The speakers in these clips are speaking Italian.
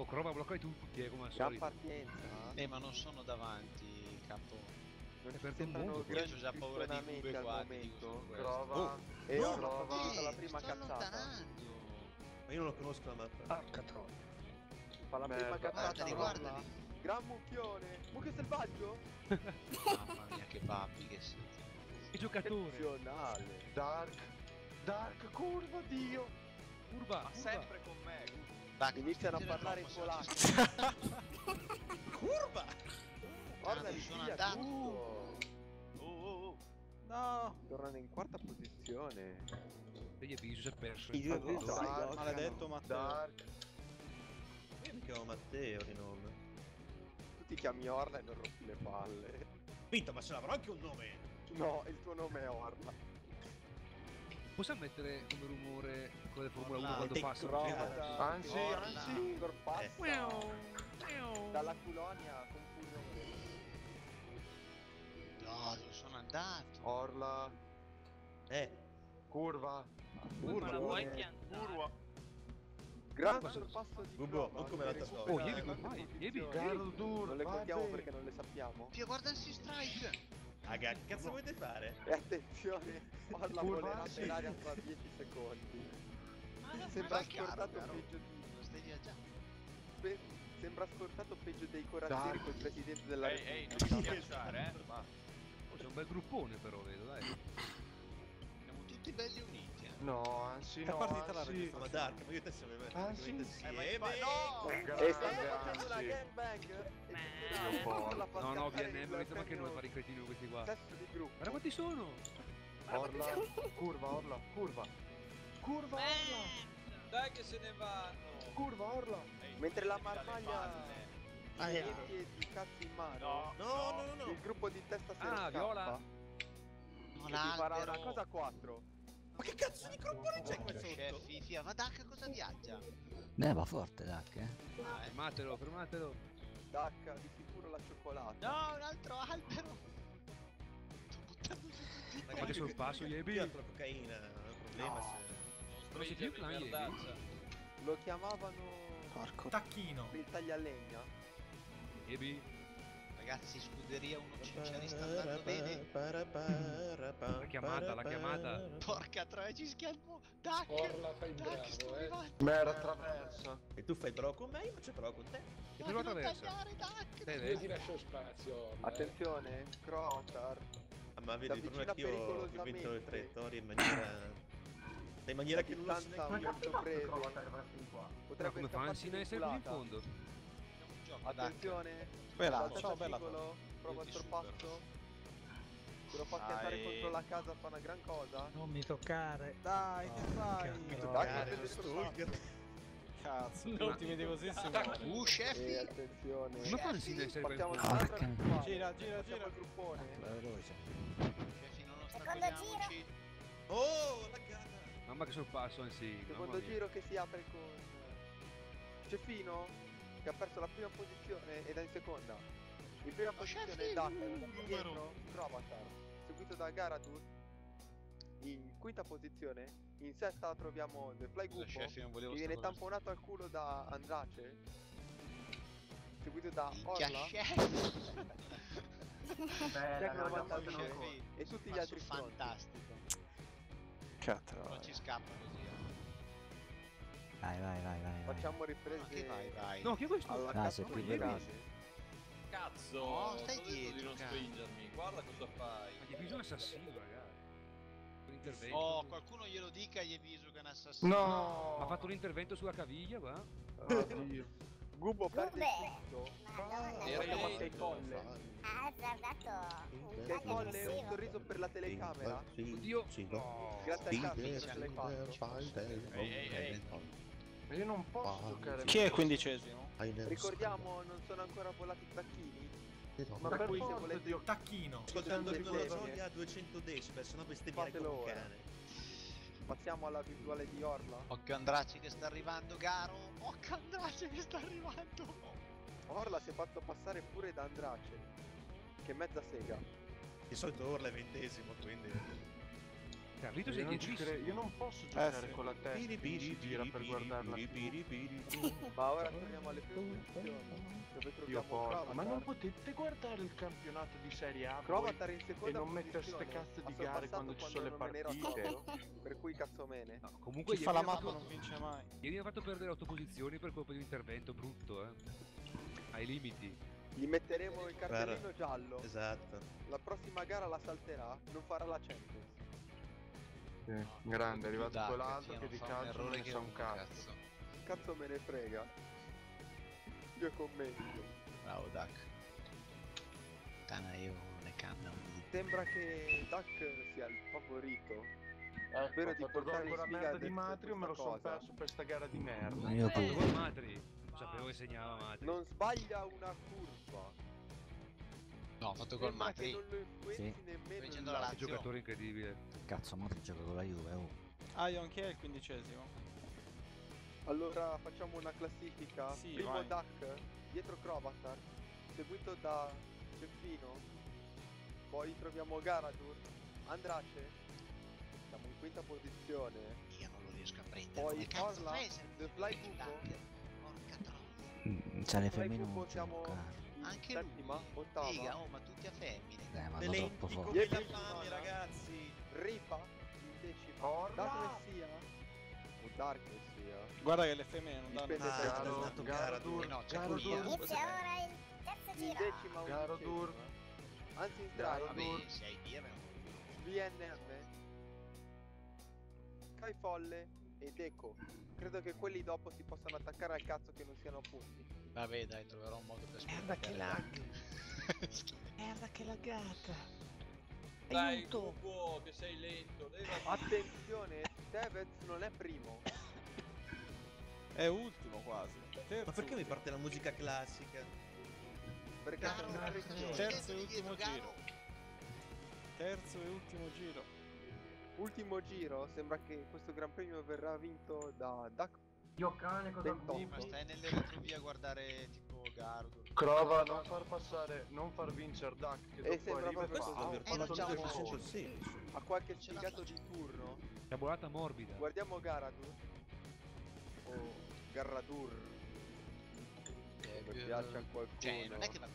Oh, Croma, bloccai tutti, come al solito. Che pazienza. Ma non sono davanti, capo. Non perdo un mondo. Io ho già paura di Cube qua. Crova. Oh. E no, Crova dalla prima cazzata. Ma io non lo conosco la mappa. Ah, catrone. Fa la prima cazzata. Guardali. Gran mucchione. Mucchio selvaggio. Mamma mia, che papi che siete. Che giocatore. Dark, curva, Dio. Curva. Ma sempre con me. Iniziano a parlare in polacco. Curva! Guarda lì, sono andato. No! Tornano in quarta posizione. Vedi, Bisu si è perso. Maledetto Matteo. Dark. Io mi chiamo Matteo di nome. Tu ti chiami Orla e non rompi le palle. Vinto, ma ce l'avrò anche un nome. No, il tuo nome è Orla. Possiamo mettere come rumore quello del Formula 1 quando passa? Anzi, passa dalla colonia con cui no, non sono andato. Orla. Curva. Curva. Curva. Grande sorpasso di Curva. Non come l'altra storia. Oh, Ievi, duro. Non le contiamo perché non le sappiamo. Ti guarda il strike. Raga, che cazzo volete fare? E attenzione, Orla volerà per l'aria fra 10 secondi. Sembra scordato peggio di... Sembra scordato peggio dei corazzieri col presidente della Repubblica. Non ti piaciare, Oh, c'è un bel gruppone però, vedo, dai. Siamo tutti belli uniti, No, anzi, no, ma Dark, ma io te siamo messi insieme. E stanno facendo la gangbang. No, BNM, ho detto ma che non fare i cretini questi qua. Sesto di gruppo. Guarda quanti sono. Orla, curva, Orla, curva. Curva, Orla. Dai che se ne vanno. Curva, Orla. Mentre la marmaglia... Piedi, cazzo in mano. No. Il gruppo di testa se ne scappa. Ah, viola. Non ha. Farà una cosa 4. Ma che cazzo di croppone c'è qua sotto? Fifia, ma Duck cosa viaggia? Va forte Duck, fermatelo, fermatelo. Duck di sicuro la cioccolata. No, un altro albero. Sto buttando tutti. Ma che sorpasso Iebi? Io ho la cocaina, non è un problema se... Non si più che la Iebi? Lo chiamavano... Porco Tacchino. Il taglialegna. Iebi? Ragazzi, scuderia, uno ci sta andando bene. La chiamata, la chiamata. Porca troia, ci schialmo. Tac! Orla, fai bravo, Mera traversa. E tu fai bravo con me, io faccio bravo con te. E tu lo traversa. Io ti lascio spazio. Attenzione, Crotar. Ma vedi, prima che io vinto le traiettorie in maniera... In maniera che non lo sapevo. Potrebbe essere sempre in fondo. Attenzione, ciao bella, prova il sorpasso. Se lo fa cantare contro la casa fa una gran cosa. Non mi toccare. Dai, che fai? Non mi toccare lo Sturger. Cazzo, non ti vedevo senza. Chef, attenzione. Ma fai si deve partiamo dall'altra. Gira il gruppone. Chef, non lo stabiliamoci. Oh, la gara. Mamma che sorpasso, sì. Secondo giro che si apre con Cefino, che ha perso la prima posizione ed è in seconda. In prima posizione da dietro Crovatar, seguito da Garatur. In quinta posizione, in sesta troviamo The Fly Guppo, che viene tamponato al culo da Andrace, seguito da Orla e tutti gli altri fantastico. Catrone. Non ci scappa così. Vai. Facciamo riprese. Vai. No, che questo? Alla cazzo qui due. Cazzo! No, stai dietro di non spingermi. Guarda cosa fai. Ma Ieviso è un assassino, ragazzi. Oh, qualcuno glielo dica a Ieviso che è un assassino. No! Ha fatto un intervento sulla caviglia, va? Oddio. Gubbo perde tutto. Ma sei folle. Ha azzardato. Sei folle, un sorriso per la telecamera. Oddio. Grazie al cazzo le faccio. Ma io non posso giocare. Chi è 15esimo? Ricordiamo, non sono ancora volati i tacchini. Ma per voi se volete tacchino. Ascoltando il a 200 decibel, sennò bestemmiare come un cane. Passiamo alla visuale di Orla. Occhio Andrace che sta arrivando, Garo. Occhio Andrace che sta arrivando. Orla si è fatto passare pure da Andrace. Che mezza sega. Di solito Orla è 20esimo, quindi... Carlito sei 10. Io non posso giocare con la testa. Biri, gira per guardarla. Ma ora torniamo alle posizioni. Ma non potete guardare il campionato di Serie A e non mettere ste cazzo di gare quando ci sono le partite? Per cui cazzomene. No, comunque chi fa la mappa non vince mai. Ieri ha fatto perdere 8 posizioni per colpo di un intervento brutto, ai limiti. Gli metteremo il cartellino giallo. Esatto. La prossima gara la salterà, non farà la Champions. Sì, grande, è arrivato quell'altro che di calcio non ne sa un cazzo. Cazzo me ne frega. Io commento. Bravo Duck. Tana io ne cambio. Sembra che Duck sia il favorito. Spero di portare in sfiga di Matri, me lo sono perso per sta gara di merda. Ma io con Matri. Sapevo che segnava Matri. Non sbaglia una curva. No, ho fatto gol Matri. Non lo influenzi nemmeno il Lazio. Giocatore incredibile. Cazzo, Matri gioca con la Juve. Ion, chi è il 15º? Allora facciamo una classifica. Sì, primo Duck, dietro Crovatar, seguito da Ceffino. Poi troviamo Garadur, Andrace. Siamo in quinta posizione. Io non lo riesco a prendere. Poi Orla, The Fly Buco. C'è le femmine non siamo anche l'ultima, ottava. Figa, oh, ma tutti a femmine. Ma sono troppo forti. Come la fame, ragazzi. Ripa, in decima. Orla. Dark sia. Guarda che le femmine non danno. Dato Garadur. No, c'è Garadur. Inizia ora il terzo giro. In decima Garadur. Anzi in Garadur. Sei dire. VNM. Kai Folle. Ed ecco, credo che quelli dopo si possano attaccare al cazzo che non siano punti. Vabbè dai, troverò un modo per spiegare. Merda che lag. Merda che laggata. Dai, cubo, che sei lento. Attenzione, Tevez non è primo. È ultimo quasi. Terzo. Ma perché mi parte la musica classica? Perché sono un terzo e ultimo giro. Terzo e ultimo giro. Ultimo giro, sembra che questo Gran Premio verrà vinto da Duck. Io cane cosa dici? Ma stai nelle retrovie a guardare tipo Gardo. Crova a non far passare, non far vincere Duck che dopo arriva questo a qualche sfigato di turno. La volata morbida. Guardiamo Garadur. O Garadur. Mi piace a qualcuno. Cioè, non è che la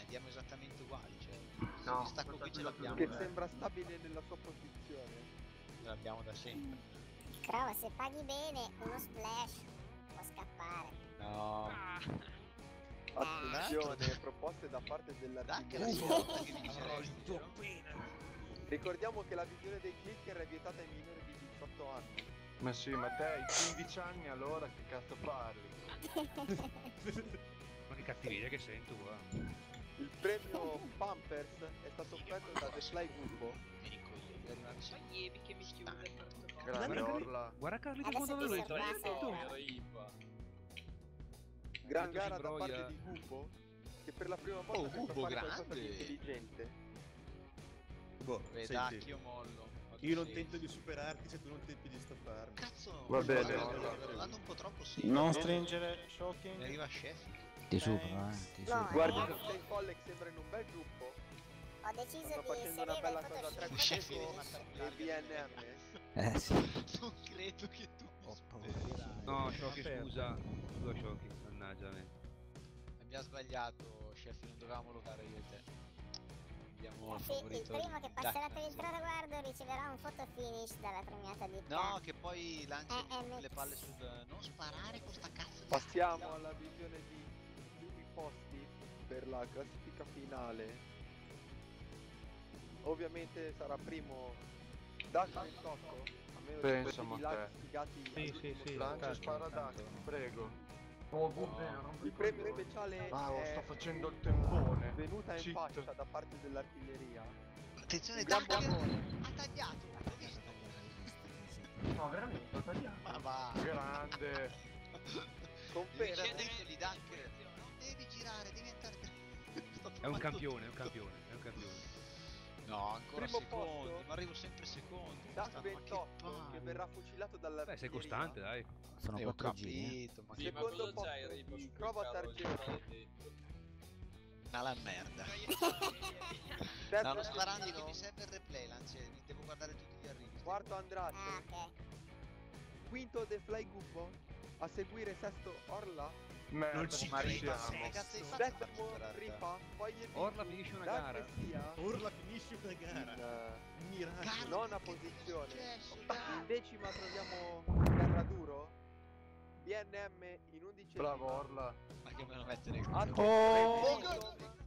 andiamo esattamente uguali, cioè. No, stacco qui ce l'abbiamo. Che sembra stabile nella sua posizione. L'abbiamo da sempre. Però se paghi bene uno splash può scappare. No. Attenzione, proposte da parte della Ricordiamo che la visione dei clicker è vietata ai minori di 18 anni. Ma sì, ma te hai 15 anni allora che cazzo parli? Ma che cattiveria che sento qua. Il premio Pampers è stato offerto da The Fly Gumbo. Grande Orla. Guarda Carli che quando avevo detto gran gara da parte di Gumbo, che per la prima volta Gumbo grande intelligente. Boh, vedacchio mollo. Io non tento di superarti se tu non tenti di stopparmi. Cazzo, va bene, vado un po' troppo sì. Non stringere shocking. Arriva chef. Ti supera, ti supera. Guarda che sei folle che sembra in un bel gruppo. Ho deciso di facendo una bella cosa tra Chef e BNM. Sì. Non credo che tu mi supererai. No, Shocking, scusa. Scusa Shocking, mannaggia me. Abbiamo sbagliato, Chef, non dovevamo locare io e te. Il primo che passerà per il traguardo riceverà un photo finish dalla premiata di No, che poi lancia le palle su. Non sparare con sta cazzo di. Passiamo alla visione di tutti i posti per la classifica finale. Ovviamente sarà primo Dacca in tocco. A meno che lancia spara Dacca, prego. Oh, vero, il premio speciale sta facendo il tempone. Venuta in faccia da parte dell'artiglieria. Attenzione, Dacca ha tagliato. No, veramente ha tagliato. Ma va. Grande. Conferma. Non devi girare, devi entrare. È un campione, è un campione, è un campione. No, ancora secondo, ma arrivo sempre secondo. Duck 28 che verrà fucilato dalla sei costante, dai. Sono un po' capito, ma che cosa c'hai Ripa? Prova a targare. Alla merda. Sempre... Stanno sparando, no, che mi serve il replay, Lanzieri, devo guardare tutti gli arrivi. Quarto Andrace. Quinto The Fly Gubbo. A seguire sesto Orla. Merda, non ci credo. Settimo Ripa. Poi gli Orla finisce una gara. Orla finisce una gara. Miracolo. Nona posizione. In decima troviamo Ferraduro. BNM in undicesima. Bravo Orla. Ma che me lo mettere il culo.